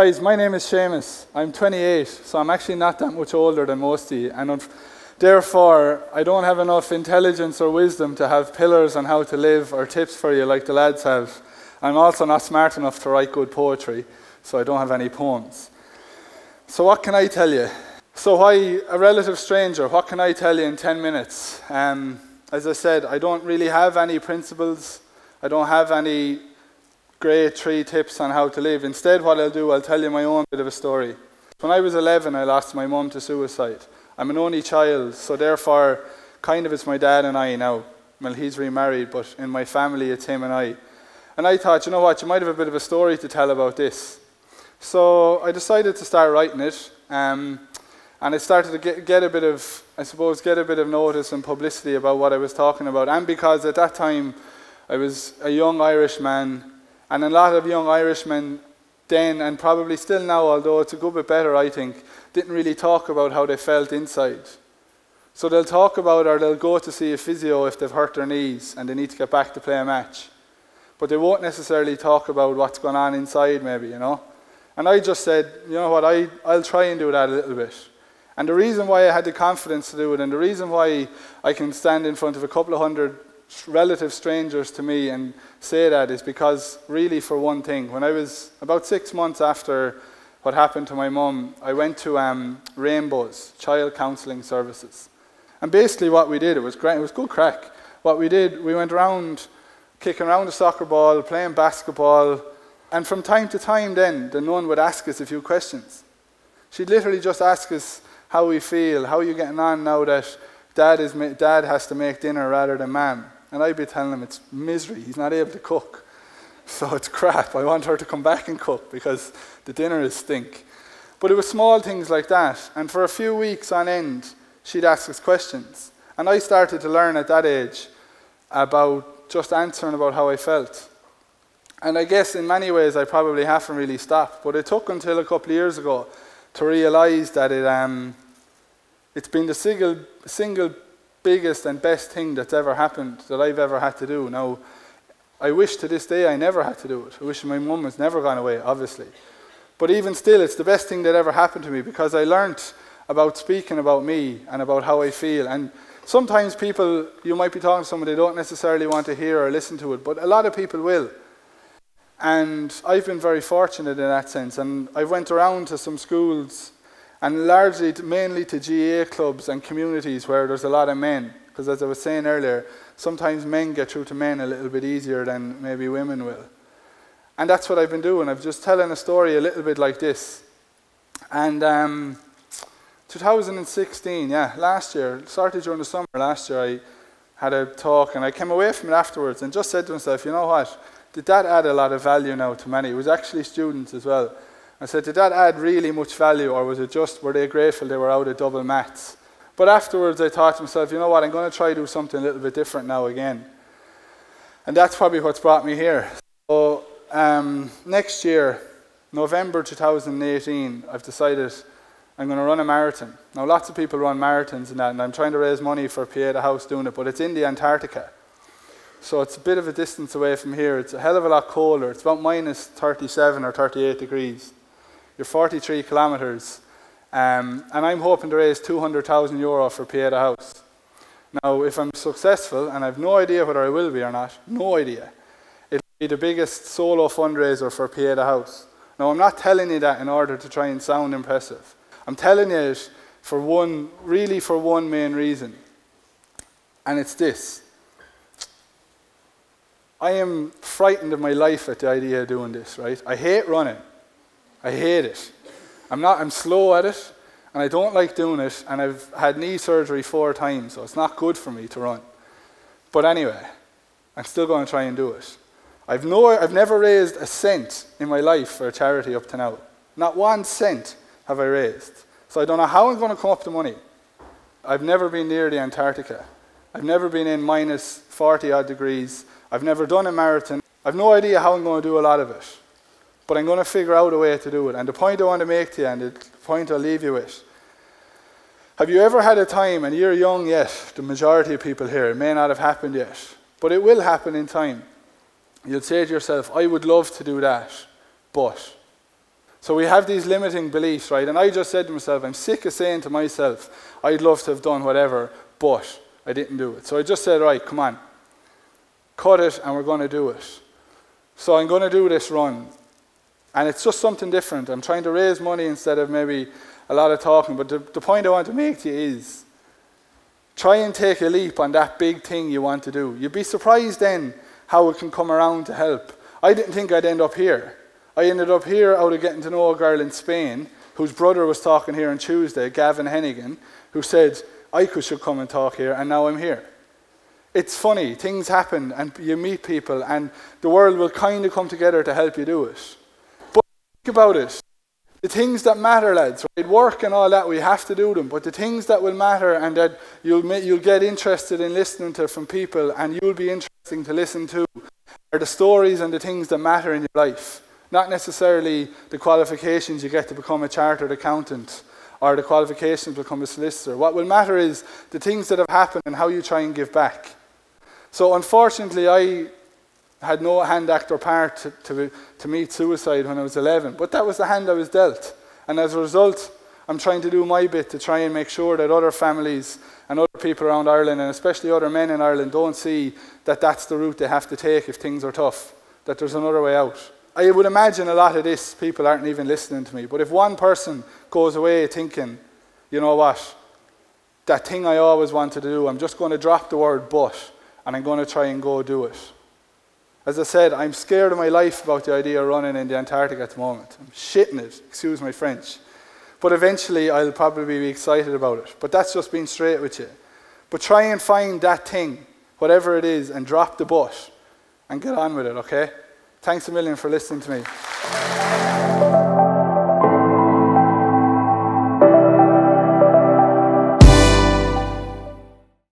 Guys, my name is Seamus. I'm 28, so I'm actually not that much older than most of you, and therefore, I don't have enough intelligence or wisdom to have pillars on how to live or tips for you like the lads have. I'm also not smart enough to write good poetry, so I don't have any poems. So what can I tell you? So why a relative stranger? What can I tell you in 10 minutes? As I said, I don't really have any principles. I don't have any grade 3 tips on how to live. Instead, what I'll do, I'll tell you my own bit of a story. When I was 11, I lost my mum to suicide. I'm an only child, so therefore, kind of it's my dad and I now. Well, he's remarried, but in my family, it's him and I. And I thought, you know what, you might have a bit of a story to tell about this. So I decided to start writing it, and it started to get a bit of, I suppose, get a bit of notice and publicity about what I was talking about. And because at that time, I was a young Irish man, and a lot of young Irishmen then, and probably still now, although it's a good bit better, I think, didn't really talk about how they felt inside. So they'll talk about, or they'll go to see a physio if they've hurt their knees and they need to get back to play a match. But they won't necessarily talk about what's going on inside, maybe, you know. And I just said, you know what, I'll try and do that a little bit. And the reason why I had the confidence to do it, and the reason why I can stand in front of a couple of hundred relative strangers to me and say that, is because, really, for one thing, when I was about 6 months after what happened to my mum, I went to Rainbows Child Counseling Services. And basically what we did, it was great, it was good crack. What we did, we went around kicking around a soccer ball, playing basketball, and from time to time then, the nun would ask us a few questions. She'd literally just ask us how we feel, how are you getting on now that dad has to make dinner rather than ma'am. And I'd be telling him it's misery, he's not able to cook. So it's crap, I want her to come back and cook because the dinner is stink. But it was small things like that, and for a few weeks on end, she'd ask us questions. And I started to learn at that age about just answering about how I felt. And I guess in many ways I probably haven't really stopped, but it took until a couple of years ago to realise that it's been the single biggest and best thing that's ever happened that I've ever had to do. Now, I wish to this day I never had to do it. I wish my mum was never gone away, obviously. But even still, it's the best thing that ever happened to me because I learnt about speaking about me and about how I feel. And sometimes people, you might be talking to someone, they don't necessarily want to hear or listen to it, but a lot of people will. And I've been very fortunate in that sense, and I went around to some schools and largely, mainly to GAA clubs and communities where there's a lot of men, because as I was saying earlier, sometimes men get through to men a little bit easier than maybe women will. And that's what I've been doing. I've just telling a story a little bit like this. And 2016, yeah, last year, started during the summer last year, I had a talk and I came away from it afterwards and just said to myself, you know what, did that add a lot of value now to many? It was actually students as well. I said, did that add really much value, or was it just, were they grateful they were out of double maths? But afterwards I thought to myself, you know what, I'm going to try to do something a little bit different now again. And that's probably what's brought me here. So next year, November 2018, I've decided I'm going to run a marathon. Now lots of people run marathons and that, and I'm trying to raise money for Pieta House doing it, but it's in the Antarctica. So it's a bit of a distance away from here. It's a hell of a lot colder. It's about minus 37 or 38 degrees. You're 43 kilometres, and I'm hoping to raise €200,000 for Pieta House. Now, if I'm successful, and I've no idea whether I will be or not, no idea, it'll be the biggest solo fundraiser for Pieta House. Now, I'm not telling you that in order to try and sound impressive. I'm telling you it for one, really for one main reason, and it's this. I am frightened of my life at the idea of doing this, right? I hate running. I hate it. I'm slow at it, and I don't like doing it, and I've had knee surgery 4 times, so it's not good for me to run. But anyway, I'm still going to try and do it. I've never raised a cent in my life for a charity up to now. Not 1 cent have I raised. So I don't know how I'm going to come up with the money. I've never been near the Antarctica. I've never been in minus 40-odd degrees. I've never done a marathon. I've no idea how I'm going to do a lot of it. But I'm going to figure out a way to do it. And the point I want to make to you, and the point I'll leave you with, have you ever had a time, and you're young yet, the majority of people here, it may not have happened yet, but it will happen in time. You'll say to yourself, I would love to do that, but So we have these limiting beliefs, right? And I just said to myself, I'm sick of saying to myself, I'd love to have done whatever, but I didn't do it. So I just said, right, come on. Cut it, and we're going to do it. So I'm going to do this run. And it's just something different. I'm trying to raise money instead of maybe a lot of talking. But the point I want to make to you is, try and take a leap on that big thing you want to do. You'd be surprised then how it can come around to help. I didn't think I'd end up here. I ended up here out of getting to know a girl in Spain whose brother was talking here on Tuesday, Gavin Hennigan, who said, I should come and talk here, and now I'm here. It's funny, things happen, and you meet people, and the world will kind of come together to help you do it. But think about it. The things that matter, lads, right? Work and all that, we have to do them, but the things that will matter and that you'll get interested in listening to from people and you'll be interesting to listen to are the stories and the things that matter in your life. Not necessarily the qualifications you get to become a chartered accountant or the qualifications to become a solicitor. What will matter is the things that have happened and how you try and give back. So unfortunately, I had no hand, act, or part to meet suicide when I was 11. But that was the hand I was dealt. And as a result, I'm trying to do my bit to try and make sure that other families and other people around Ireland, and especially other men in Ireland, don't see that that's the route they have to take if things are tough, that there's another way out. I would imagine a lot of this, people aren't even listening to me. But if one person goes away thinking, you know what, that thing I always wanted to do, I'm just going to drop the word but, and I'm going to try and go do it. As I said, I'm scared of my life about the idea of running in the Antarctic at the moment. I'm shitting it, excuse my French. But eventually, I'll probably be excited about it. But that's just being straight with you. But try and find that thing, whatever it is, and drop the butt and get on with it, okay? Thanks a million for listening to me.